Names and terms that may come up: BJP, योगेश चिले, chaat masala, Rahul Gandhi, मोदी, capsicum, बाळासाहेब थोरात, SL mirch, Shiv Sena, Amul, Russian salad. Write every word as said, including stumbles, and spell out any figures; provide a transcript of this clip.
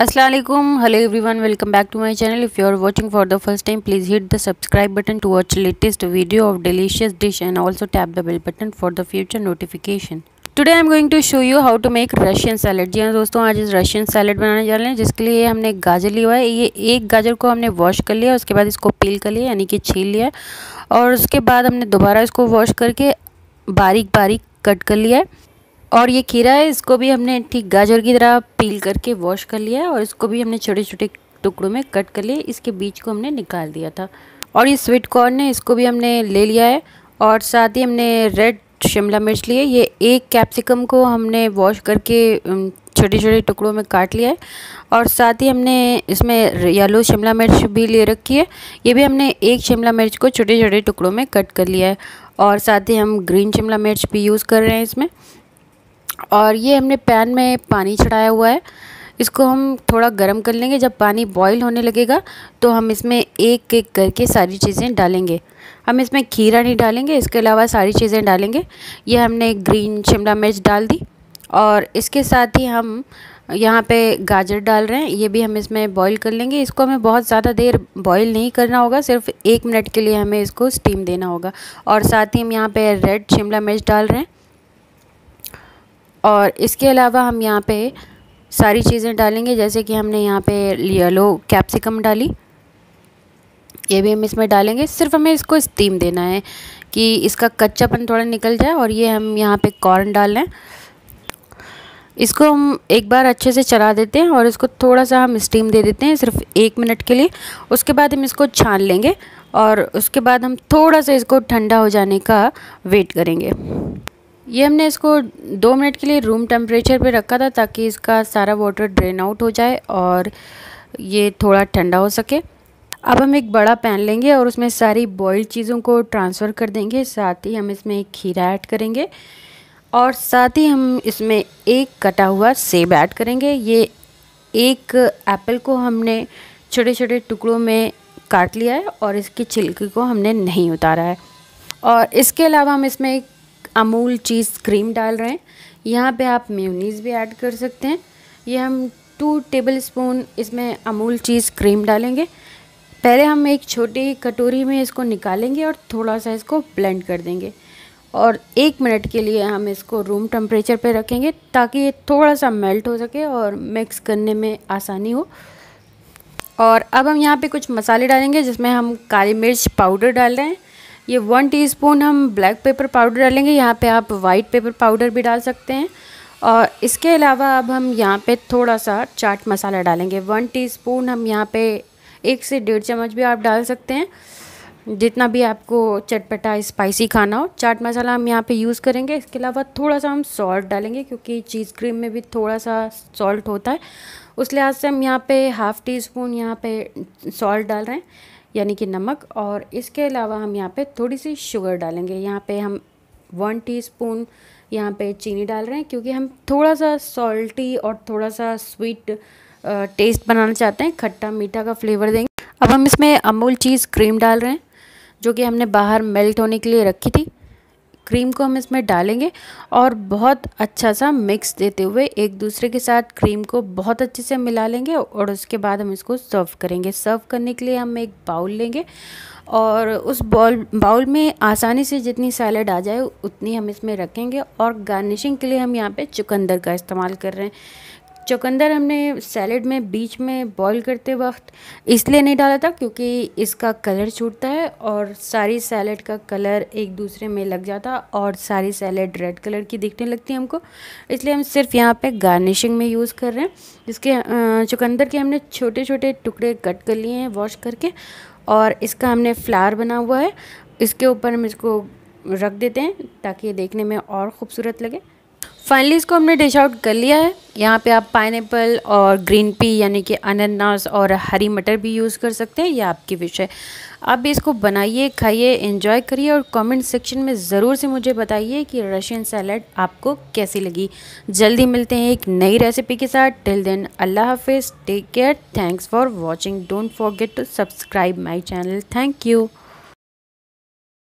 अस्सलाम वालेकुम, hello everyone, welcome back to my channel. If you are watching for the first time, please hit the subscribe button to watch latest video of delicious dish and also tap the bell button for the future notification. Today I am going to show you how to make Russian salad. जी हाँ दोस्तों, आज इस Russian salad बनाने जा रहे हैं, जिसके लिए हमने गाजर लिया है। ये एक गाजर को हमने वॉश कर लिया, उसके बाद इसको पील कर लिया यानी कि छील लिया, और उसके बाद हमने दोबारा इसको वॉश करके बारीक बारीक कट कर लिया है। और ये खीरा है, इसको भी हमने ठीक गाजर की तरह पील करके वॉश कर लिया है और इसको भी हमने छोटे छोटे टुकड़ों में कट कर लिए। इसके बीज को हमने निकाल दिया था। और ये स्वीट कॉर्न है, इसको भी हमने ले लिया है। और साथ ही हमने रेड शिमला मिर्च ली है। ये एक कैप्सिकम को हमने वॉश करके छोटे छोटे टुकड़ों में काट लिया है। और साथ ही हमने इसमें येलो शिमला मिर्च भी ले रखी है। ये भी हमने एक शिमला मिर्च को छोटे छोटे टुकड़ों में कट कर लिया है। और साथ ही हम ग्रीन शिमला मिर्च भी यूज़ कर रहे हैं इसमें। और ये हमने पैन में पानी चढ़ाया हुआ है, इसको हम थोड़ा गर्म कर लेंगे। जब पानी बॉईल होने लगेगा तो हम इसमें एक एक करके सारी चीज़ें डालेंगे। हम इसमें खीरा नहीं डालेंगे, इसके अलावा सारी चीज़ें डालेंगे। ये हमने ग्रीन शिमला मिर्च डाल दी और इसके साथ ही हम यहाँ पे गाजर डाल रहे हैं। ये भी हम इसमें बॉईल कर लेंगे। इसको हमें बहुत ज़्यादा देर बॉईल नहीं करना होगा, सिर्फ एक मिनट के लिए हमें इसको स्टीम देना होगा। और साथ ही हम यहाँ पे रेड शिमला मिर्च डाल रहे हैं। और इसके अलावा हम यहाँ पे सारी चीज़ें डालेंगे, जैसे कि हमने यहाँ पे येलो कैप्सिकम डाली, ये भी हम इसमें डालेंगे। सिर्फ हमें इसको स्टीम देना है कि इसका कच्चापन थोड़ा निकल जाए। और ये हम यहाँ पे कॉर्न डाल रहे हैं, इसको हम एक बार अच्छे से चला देते हैं और इसको थोड़ा सा हम स्टीम दे देते हैं सिर्फ एक मिनट के लिए। उसके बाद हम इसको छान लेंगे और उसके बाद हम थोड़ा सा इसको ठंडा हो जाने का वेट करेंगे। ये हमने इसको दो मिनट के लिए रूम टेम्परेचर पे रखा था ताकि इसका सारा वाटर ड्रेन आउट हो जाए और ये थोड़ा ठंडा हो सके। अब हम एक बड़ा पैन लेंगे और उसमें सारी बॉइल्ड चीज़ों को ट्रांसफ़र कर देंगे। साथ ही हम इसमें खीरा ऐड करेंगे और साथ ही हम इसमें एक कटा हुआ सेब ऐड करेंगे। ये एक एप्पल को हमने छोटे छोटे टुकड़ों में काट लिया है और इसकी छिलकी को हमने नहीं उतारा है। और इसके अलावा हम इसमें एक अमूल चीज़ क्रीम डाल रहे हैं। यहाँ पे आप मेयोनीज़ भी ऐड कर सकते हैं। ये हम टू टेबल स्पून इसमें अमूल चीज़ क्रीम डालेंगे। पहले हम एक छोटी कटोरी में इसको निकालेंगे और थोड़ा सा इसको ब्लेंड कर देंगे और एक मिनट के लिए हम इसको रूम टेम्परेचर पे रखेंगे ताकि ये थोड़ा सा मेल्ट हो सके और मिक्स करने में आसानी हो। और अब हम यहाँ पर कुछ मसाले डालेंगे, जिसमें हम काली मिर्च पाउडर डाल रहे हैं। ये वन टीस्पून हम ब्लैक पेपर पाउडर डालेंगे, यहाँ पे आप वाइट पेपर पाउडर भी डाल सकते हैं। और इसके अलावा अब हम यहाँ पे थोड़ा सा चाट मसाला डालेंगे। वन टीस्पून हम यहाँ पे एक से डेढ़ चम्मच भी आप डाल सकते हैं, जितना भी आपको चटपटा स्पाइसी खाना हो। चाट मसाला हम यहाँ पे यूज़ करेंगे। इसके अलावा थोड़ा सा हम सॉल्ट डालेंगे, क्योंकि चीज़ क्रीम में भी थोड़ा सा सॉल्ट होता है, उस लिहाज से हम यहाँ पे हाफ़ टी स्पून यहाँ पे सॉल्ट डाल रहे हैं यानी कि नमक। और इसके अलावा हम यहाँ पे थोड़ी सी शुगर डालेंगे। यहाँ पे हम वन टीस्पून यहाँ पे चीनी डाल रहे हैं, क्योंकि हम थोड़ा सा सॉल्टी और थोड़ा सा स्वीट टेस्ट बनाना चाहते हैं, खट्टा मीठा का फ्लेवर देंगे। अब हम इसमें अमूल चीज़ क्रीम डाल रहे हैं, जो कि हमने बाहर मेल्ट होने के लिए रखी थी। क्रीम को हम इसमें डालेंगे और बहुत अच्छा सा मिक्स देते हुए एक दूसरे के साथ क्रीम को बहुत अच्छे से मिला लेंगे। और उसके बाद हम इसको सर्व करेंगे। सर्व करने के लिए हम एक बाउल लेंगे और उस बाउल बाउल में आसानी से जितनी सैलेड आ जाए उतनी हम इसमें रखेंगे। और गार्निशिंग के लिए हम यहाँ पे चुकंदर का इस्तेमाल कर रहे हैं। चुकंदर हमने सैलेड में बीच में बॉईल करते वक्त इसलिए नहीं डाला था क्योंकि इसका कलर छूटता है और सारी सैलेड का कलर एक दूसरे में लग जाता और सारी सैलेड रेड कलर की दिखने लगती हमको, इसलिए हम सिर्फ यहाँ पे गार्निशिंग में यूज़ कर रहे हैं। इसके चुकंदर के हमने छोटे छोटे टुकड़े कट कर लिए हैं वॉश करके, और इसका हमने फ्लावर बना हुआ है, इसके ऊपर हम इसको रख देते हैं ताकि ये देखने में और ख़ूबसूरत लगे। फाइनली इसको हमने डिश आउट कर लिया है। यहाँ पे आप पाइनएप्पल और ग्रीन पी यानी कि अनानास और हरी मटर भी यूज़ कर सकते हैं, ये आपकी विश है। आप भी इसको बनाइए, खाइए, एंजॉय करिए और कमेंट सेक्शन में ज़रूर से मुझे बताइए कि रशियन सैलेड आपको कैसी लगी। जल्दी मिलते हैं एक नई रेसिपी के साथ। टिल देन अल्लाह हाफिज़, take care, thanks for watching, don't forget to subscribe my channel. Thank you.